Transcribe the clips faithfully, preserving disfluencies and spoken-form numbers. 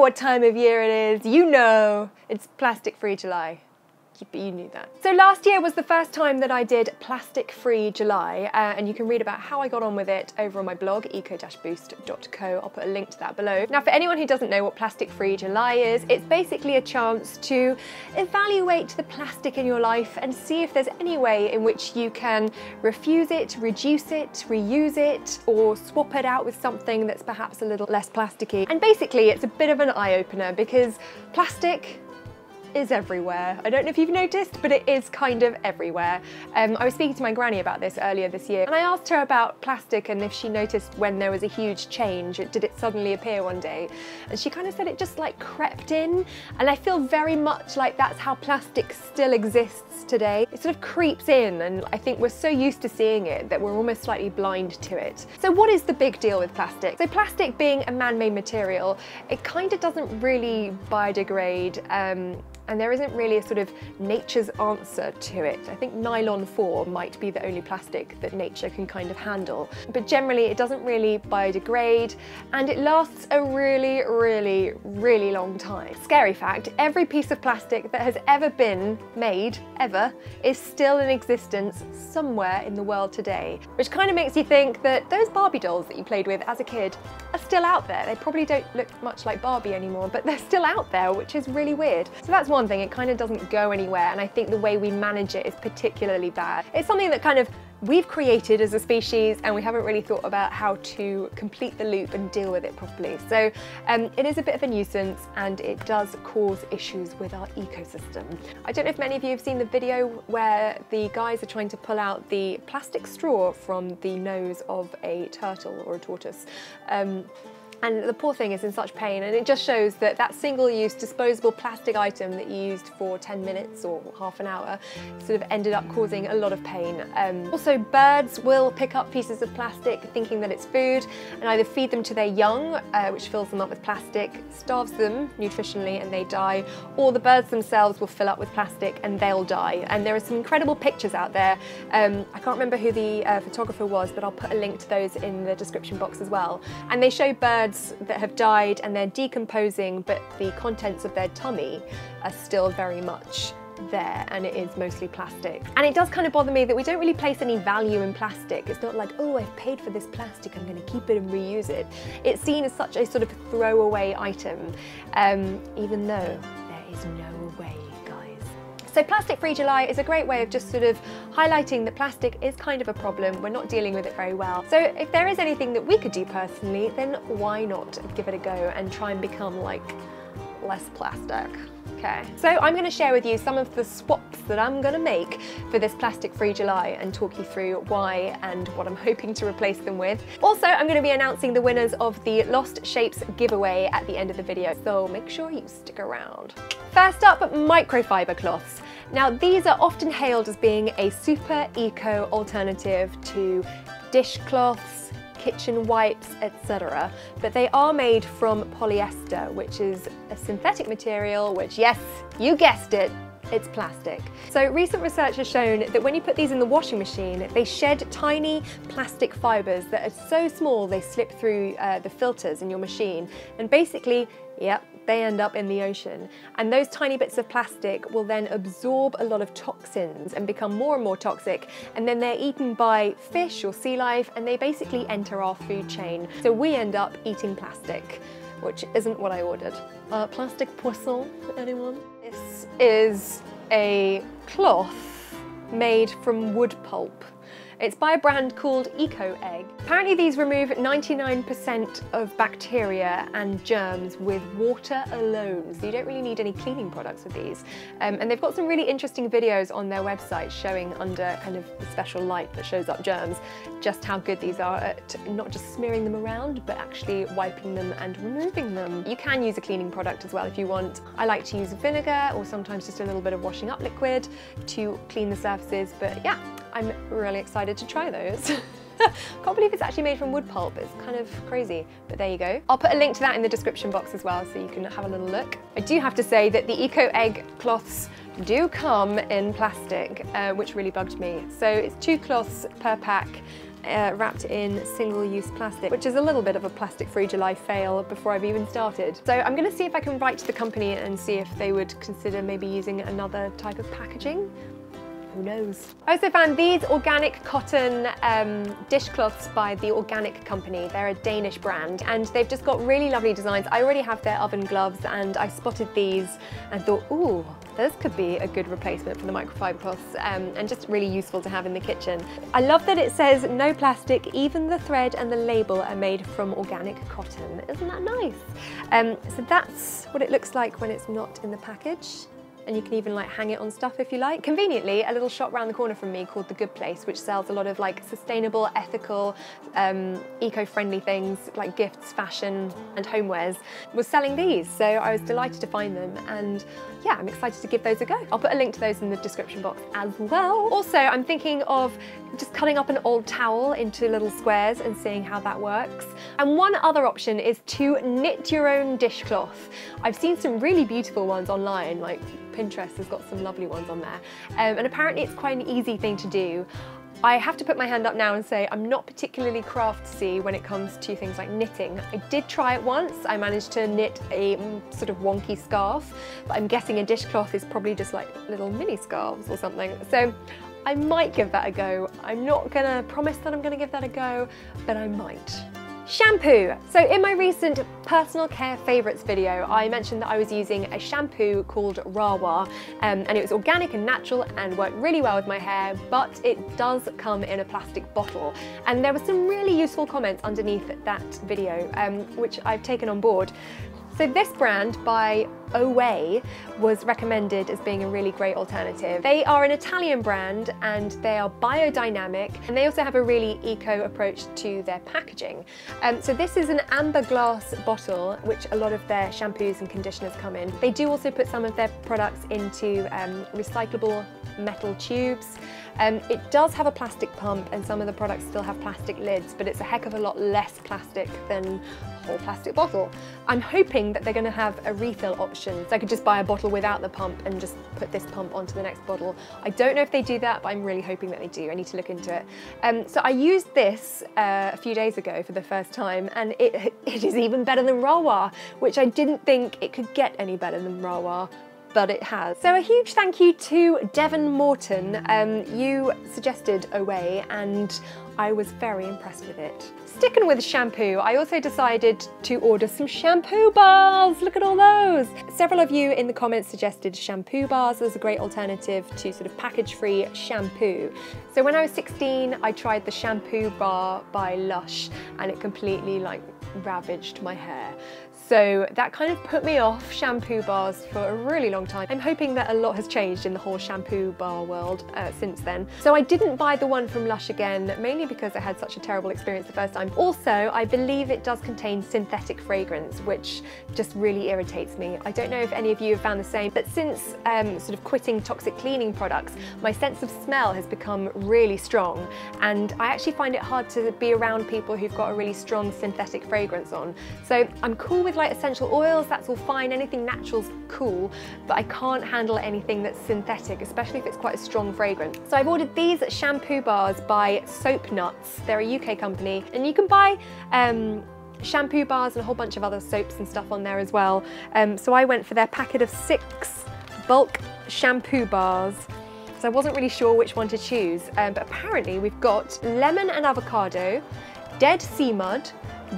what time of year it is, you know, it's Plastic Free July. But you knew that. So last year was the first time that I did Plastic Free July, uh, and you can read about how I got on with it over on my blog, eco boost dot co. I'll put a link to that below. Now, for anyone who doesn't know what Plastic Free July is, it's basically a chance to evaluate the plastic in your life and see if there's any way in which you can refuse it, reduce it, reuse it, or swap it out with something that's perhaps a little less plasticky. And basically, it's a bit of an eye-opener because plastic is everywhere. I don't know if you've noticed, but it is kind of everywhere. Um, I was speaking to my granny about this earlier this year, and I asked her about plastic and if she noticed when there was a huge change, did it suddenly appear one day? And she kind of said it just like crept in, and I feel very much like that's how plastic still exists today. It sort of creeps in, and I think we're so used to seeing it that we're almost slightly blind to it. So what is the big deal with plastic? So plastic being a man-made material, it kind of doesn't really biodegrade, um, and there isn't really a sort of nature's answer to it. I think nylon four might be the only plastic that nature can kind of handle. But generally, it doesn't really biodegrade, and it lasts a really, really, really long time. Scary fact, every piece of plastic that has ever been made, ever, is still in existence somewhere in the world today. Which kind of makes you think that those Barbie dolls that you played with as a kid are still out there. They probably don't look much like Barbie anymore, but they're still out there, which is really weird. So that's one One thing, it kind of doesn't go anywhere, and I think the way we manage it is particularly bad. It's something that kind of we've created as a species, and we haven't really thought about how to complete the loop and deal with it properly. So um, it is a bit of a nuisance, and it does cause issues with our ecosystem. I don't know if many of you have seen the video where the guys are trying to pull out the plastic straw from the nose of a turtle or a tortoise. Um, And the poor thing is in such pain, and it just shows that that single-use disposable plastic item that you used for ten minutes or half an hour sort of ended up causing a lot of pain. Um, also, birds will pick up pieces of plastic thinking that it's food and either feed them to their young, uh, which fills them up with plastic, starves them nutritionally and they die, or the birds themselves will fill up with plastic and they'll die. And there are some incredible pictures out there. Um, I can't remember who the uh, photographer was, but I'll put a link to those in the description box as well. And they show birds that have died and they're decomposing, but the contents of their tummy are still very much there, and it is mostly plastic. And it does kind of bother me that we don't really place any value in plastic. It's not like, oh, I've paid for this plastic, I'm going to keep it and reuse it. It's seen as such a sort of throwaway item, um, even though there is no way. So Plastic Free July is a great way of just sort of highlighting that plastic is kind of a problem, we're not dealing with it very well. So if there is anything that we could do personally, then why not give it a go and try and become like less plastic? Okay, so I'm going to share with you some of the swaps that I'm going to make for this Plastic Free July and talk you through why and what I'm hoping to replace them with. Also, I'm going to be announcing the winners of the Lost Shapes giveaway at the end of the video, so make sure you stick around. First up, microfiber cloths. Now, these are often hailed as being a super eco alternative to dishcloths, kitchen wipes, et cetera. But they are made from polyester, which is a synthetic material, which, yes, you guessed it, it's plastic. So recent research has shown that when you put these in the washing machine, they shed tiny plastic fibers that are so small they slip through uh, the filters in your machine. And basically, yep, they end up in the ocean. And those tiny bits of plastic will then absorb a lot of toxins and become more and more toxic. And then they're eaten by fish or sea life, and they basically enter our food chain. So we end up eating plastic, which isn't what I ordered. Uh, plastic poisson, anyone? This is a cloth made from wood pulp. It's by a brand called EcoEgg. Apparently these remove ninety-nine percent of bacteria and germs with water alone, so you don't really need any cleaning products with these. Um, and they've got some really interesting videos on their website showing under kind of the special light that shows up germs, just how good these are at not just smearing them around, but actually wiping them and removing them. You can use a cleaning product as well if you want. I like to use vinegar or sometimes just a little bit of washing up liquid to clean the surfaces, but yeah, I'm really excited to try those. Can't believe it's actually made from wood pulp. It's kind of crazy, but there you go. I'll put a link to that in the description box as well, so you can have a little look. I do have to say that the EcoEgg cloths do come in plastic, uh, which really bugged me. So it's two cloths per pack, uh, wrapped in single-use plastic, which is a little bit of a Plastic Free July fail before I've even started. So I'm going to see if I can write to the company and see if they would consider maybe using another type of packaging. Who knows? I also found these organic cotton um, dishcloths by The Organic Company. They're a Danish brand and they've just got really lovely designs. I already have their oven gloves and I spotted these and thought, ooh, this could be a good replacement for the microfiber cloths um, and just really useful to have in the kitchen. I love that it says no plastic, even the thread and the label are made from organic cotton. Isn't that nice? Um, so that's what it looks like when it's not in the package. And you can even like hang it on stuff if you like. Conveniently, a little shop round the corner from me called The Good Place, which sells a lot of like sustainable, ethical, um, eco-friendly things like gifts, fashion and homewares, was selling these. So I was delighted to find them and yeah, I'm excited to give those a go. I'll put a link to those in the description box as well. Also, I'm thinking of just cutting up an old towel into little squares and seeing how that works. And one other option is to knit your own dishcloth. I've seen some really beautiful ones online, like Pinterest has got some lovely ones on there, um, and apparently it's quite an easy thing to do. I have to put my hand up now and say I'm not particularly crafty when it comes to things like knitting. I did try it once. I managed to knit a sort of wonky scarf, but I'm guessing a dishcloth is probably just like little mini scarves or something. So I might give that a go. I'm not gonna promise that I'm gonna give that a go, but I might. Shampoo. So in my recent personal care favourites video, I mentioned that I was using a shampoo called Rawa, um, and it was organic and natural and worked really well with my hair, but it does come in a plastic bottle. And there were some really useful comments underneath that video, um, which I've taken on board. So this brand by Oway was recommended as being a really great alternative. They are an Italian brand and they are biodynamic and they also have a really eco approach to their packaging. Um, so this is an amber glass bottle which a lot of their shampoos and conditioners come in. They do also put some of their products into um, recyclable metal tubes. Um, it does have a plastic pump and some of the products still have plastic lids, but it's a heck of a lot less plastic than a whole plastic bottle. I'm hoping that they're going to have a refill option. So I could just buy a bottle without the pump and just put this pump onto the next bottle. I don't know if they do that, but I'm really hoping that they do. I need to look into it. Um, so I used this uh, a few days ago for the first time and it, it is even better than Rawa, which I didn't think it could get any better than Rawa, but it has. So a huge thank you to Devon Morton. Um, you suggested Oway and I was very impressed with it. Sticking with shampoo, I also decided to order some shampoo bars. Look at all those. Several of you in the comments suggested shampoo bars as a great alternative to sort of package-free shampoo. So when I was sixteen, I tried the shampoo bar by Lush and it completely like ravaged my hair. So that kind of put me off shampoo bars for a really long time. I'm hoping that a lot has changed in the whole shampoo bar world uh, since then. So I didn't buy the one from Lush again, mainly because I had such a terrible experience the first time. Also, I believe it does contain synthetic fragrance, which just really irritates me. I don't know if any of you have found the same, but since um, sort of quitting toxic cleaning products, my sense of smell has become really strong. And I actually find it hard to be around people who've got a really strong synthetic fragrance on. So I'm cool with like essential oils, that's all fine, anything natural's cool, but I can't handle anything that's synthetic, especially if it's quite a strong fragrance. So I've ordered these shampoo bars by Soap Nuts. They're a U K company and you can buy um, shampoo bars and a whole bunch of other soaps and stuff on there as well. Um, so I went for their packet of six bulk shampoo bars. So I wasn't really sure which one to choose, um, but apparently we've got lemon and avocado, dead sea mud,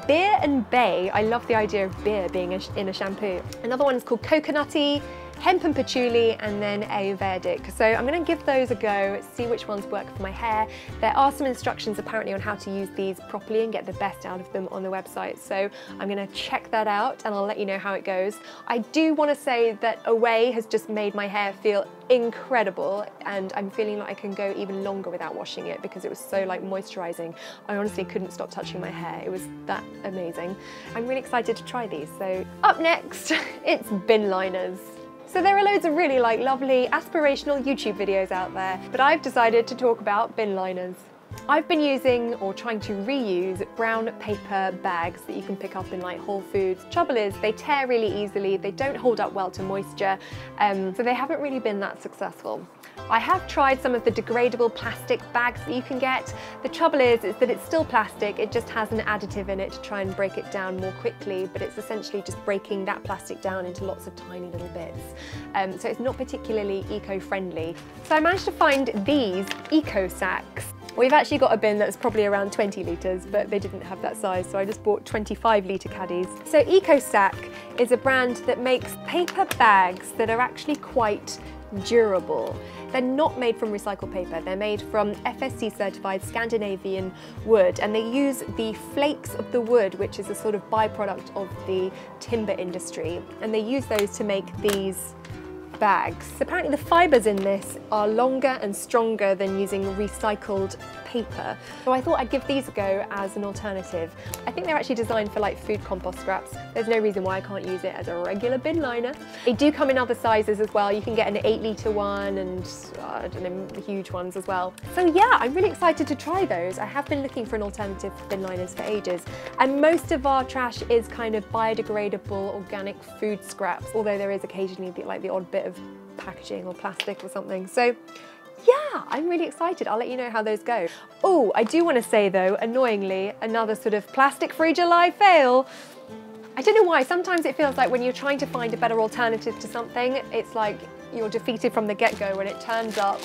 beer and bay. I love the idea of beer being in a shampoo. Another one is called coconutty, hemp and patchouli, and then Ayurvedic. So I'm gonna give those a go, see which ones work for my hair. There are some instructions apparently on how to use these properly and get the best out of them on the website. So I'm gonna check that out and I'll let you know how it goes. I do wanna say that Oway has just made my hair feel incredible and I'm feeling like I can go even longer without washing it because it was so like moisturizing. I honestly couldn't stop touching my hair. It was that amazing. I'm really excited to try these. So up next, it's bin liners. So there are loads of really like lovely aspirational YouTube videos out there, but I've decided to talk about bin liners. I've been using or trying to reuse brown paper bags that you can pick up in like Whole Foods. Trouble is they tear really easily, they don't hold up well to moisture, um, so they haven't really been that successful. I have tried some of the degradable plastic bags that you can get. The trouble is, is that it's still plastic, it just has an additive in it to try and break it down more quickly, but it's essentially just breaking that plastic down into lots of tiny little bits. Um, so it's not particularly eco-friendly. So I managed to find these EcoSacks. We've actually got a bin that's probably around twenty litres, but they didn't have that size, so I just bought twenty-five litre caddies. So EcoSack is a brand that makes paper bags that are actually quite durable. They're not made from recycled paper, they're made from F S C certified Scandinavian wood, and they use the flakes of the wood, which is a sort of byproduct of the timber industry, and they use those to make these bags. Apparently the fibres in this are longer and stronger than using recycled paper, so I thought I'd give these a go as an alternative. I think they're actually designed for like food compost scraps. There's no reason why I can't use it as a regular bin liner. They do come in other sizes as well. You can get an eight litre one and uh, I don't know, the huge ones as well. So yeah, I'm really excited to try those. I have been looking for an alternative for bin liners for ages, and most of our trash is kind of biodegradable organic food scraps, although there is occasionally the, like the odd bit of packaging or plastic or something. So yeah, I'm really excited. I'll let you know how those go. Oh, I do want to say though, annoyingly, another sort of Plastic Free July fail. I don't know why, sometimes it feels like when you're trying to find a better alternative to something, it's like you're defeated from the get-go when it turns up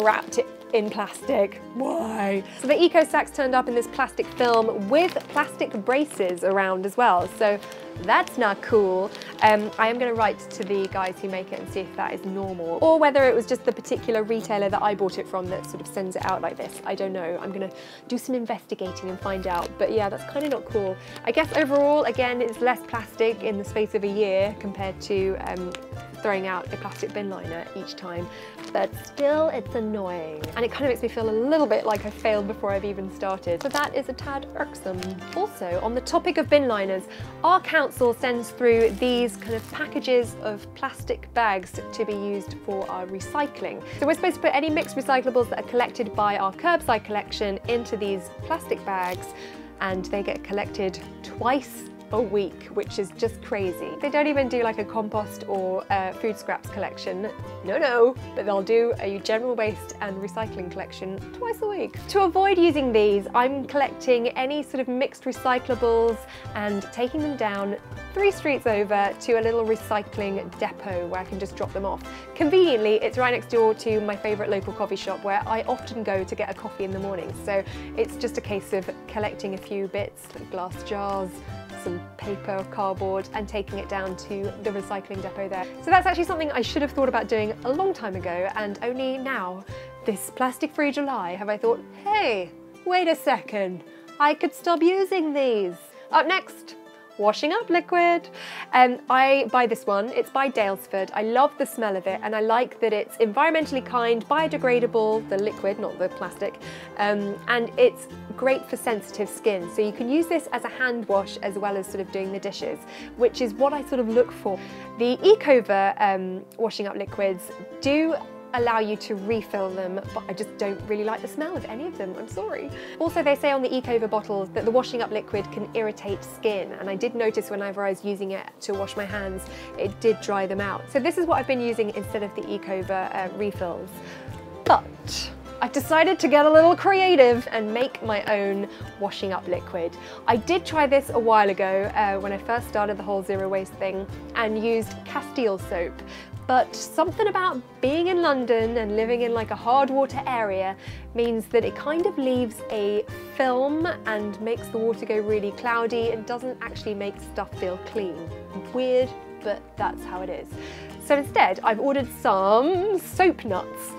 wrapped in plastic. Why? So the EcoSacks turned up in this plastic film with plastic braces around as well, so that's not cool. Um, I am going to write to the guys who make it and see if that is normal, or whether it was just the particular retailer that I bought it from that sort of sends it out like this. I don't know. I'm going to do some investigating and find out. But yeah, that's kind of not cool. I guess overall, again, it's less plastic in the space of a year compared to um, throwing out a plastic bin liner each time. But still, it's annoying. And it kind of makes me feel a little bit like I failed before I've even started. So that is a tad irksome. Also, on the topic of bin liners, our council sends through these kind of packages of plastic bags to be used for our recycling. So we're supposed to put any mixed recyclables that are collected by our curbside collection into these plastic bags, and they get collected twice a week, which is just crazy. They don't even do like a compost or uh, food scraps collection, no no, but they'll do a general waste and recycling collection twice a week. To avoid using these, I'm collecting any sort of mixed recyclables and taking them down three streets over to a little recycling depot where I can just drop them off. Conveniently, it's right next door to my favourite local coffee shop where I often go to get a coffee in the morning, so it's just a case of collecting a few bits, like glass jars, some paper or cardboard, and taking it down to the recycling depot there. So that's actually something I should have thought about doing a long time ago, and only now, this Plastic Free July, have I thought, hey, wait a second, I could stop using these. Up next, washing up liquid. Um, I buy this one, it's by Dalesford. I love the smell of it, and I like that it's environmentally kind, biodegradable, the liquid, not the plastic, um, and it's great for sensitive skin. So you can use this as a hand wash as well as sort of doing the dishes, which is what I sort of look for. The Ecover um, washing up liquids do allow you to refill them, but I just don't really like the smell of any of them, I'm sorry. Also, they say on the Ecover bottles that the washing up liquid can irritate skin, and I did notice whenever I was using it to wash my hands, it did dry them out. So this is what I've been using instead of the Ecover uh, refills. But I've decided to get a little creative and make my own washing up liquid. I did try this a while ago uh, when I first started the whole zero waste thing, and used Castile soap. But something about being in London and living in like a hard water area means that it kind of leaves a film and makes the water go really cloudy and doesn't actually make stuff feel clean. Weird, but that's how it is. So instead, I've ordered some soap nuts,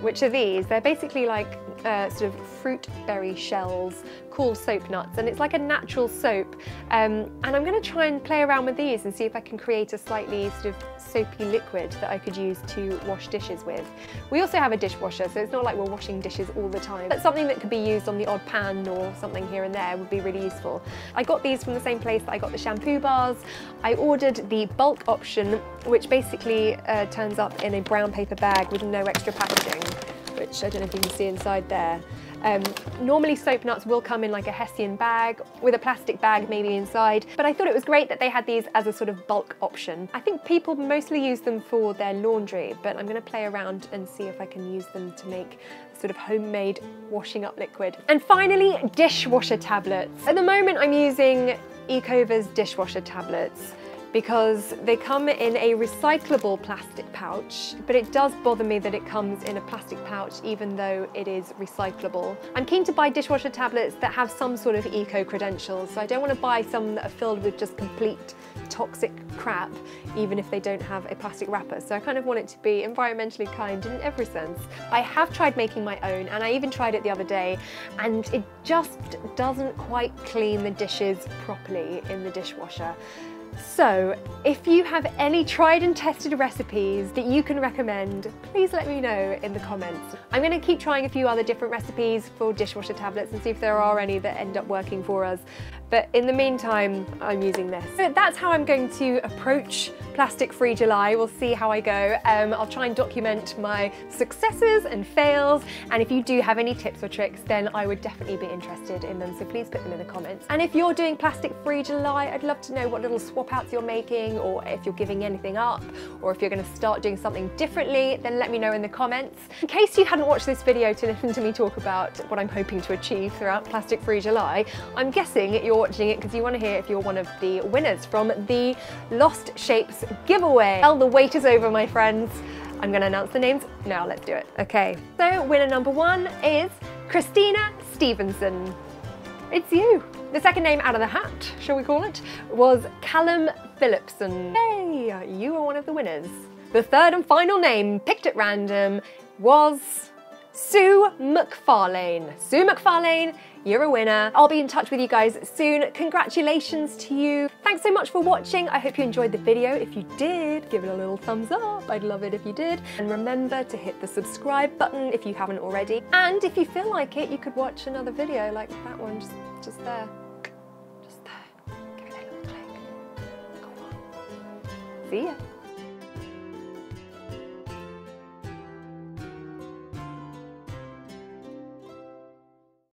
which are these. They're basically like uh, sort of fruit berry shells called soap nuts, and it's like a natural soap. Um, and I'm gonna try and play around with these and see if I can create a slightly sort of soapy liquid that I could use to wash dishes with. We also have a dishwasher, so it's not like we're washing dishes all the time, but something that could be used on the odd pan or something here and there would be really useful. I got these from the same place that I got the shampoo bars. I ordered the bulk option, which basically uh, turns up in a brown paper bag with no extra packaging. which I don't know if you can see inside there. Um, normally soap nuts will come in like a Hessian bag with a plastic bag maybe inside, but I thought it was great that they had these as a sort of bulk option. I think people mostly use them for their laundry, but I'm going to play around and see if I can use them to make sort of homemade washing up liquid. And finally, dishwasher tablets. At the moment I'm using Ecover's dishwasher tablets because they come in a recyclable plastic pouch, but it does bother me that it comes in a plastic pouch even though it is recyclable. I'm keen to buy dishwasher tablets that have some sort of eco credentials, so I don't want to buy some that are filled with just complete toxic crap, even if they don't have a plastic wrapper. So I kind of want it to be environmentally kind in every sense. I have tried making my own, and I even tried it the other day, and it just doesn't quite clean the dishes properly in the dishwasher. So, if you have any tried and tested recipes that you can recommend, please let me know in the comments. I'm going to keep trying a few other different recipes for dishwasher tablets and see if there are any that end up working for us. But in the meantime, I'm using this. So that's how I'm going to approach Plastic Free July. We'll see how I go. Um, I'll try and document my successes and fails. And if you do have any tips or tricks, then I would definitely be interested in them. So please put them in the comments. And if you're doing Plastic Free July, I'd love to know what little swap outs you're making, or if you're giving anything up, or if you're going to start doing something differently, then let me know in the comments. In case you hadn't watched this video to listen to me talk about what I'm hoping to achieve throughout Plastic Free July, I'm guessing you're watching it because you want to hear if you're one of the winners from the Lost Shapes giveaway. Well, the wait is over, my friends. I'm going to announce the names now. Let's do it. Okay, so winner number one is Christina Stevenson. It's you. The second name out of the hat, shall we call it, was Callum Phillipson. Hey, you are one of the winners. The third and final name, picked at random, was Sue McFarlane. Sue McFarlane, you're a winner. I'll be in touch with you guys soon. Congratulations to you. Thanks so much for watching. I hope you enjoyed the video. If you did, give it a little thumbs up. I'd love it if you did. And remember to hit the subscribe button if you haven't already. And if you feel like it, you could watch another video like that one, just, just there. Just there. Give it a little click. Go on. See ya.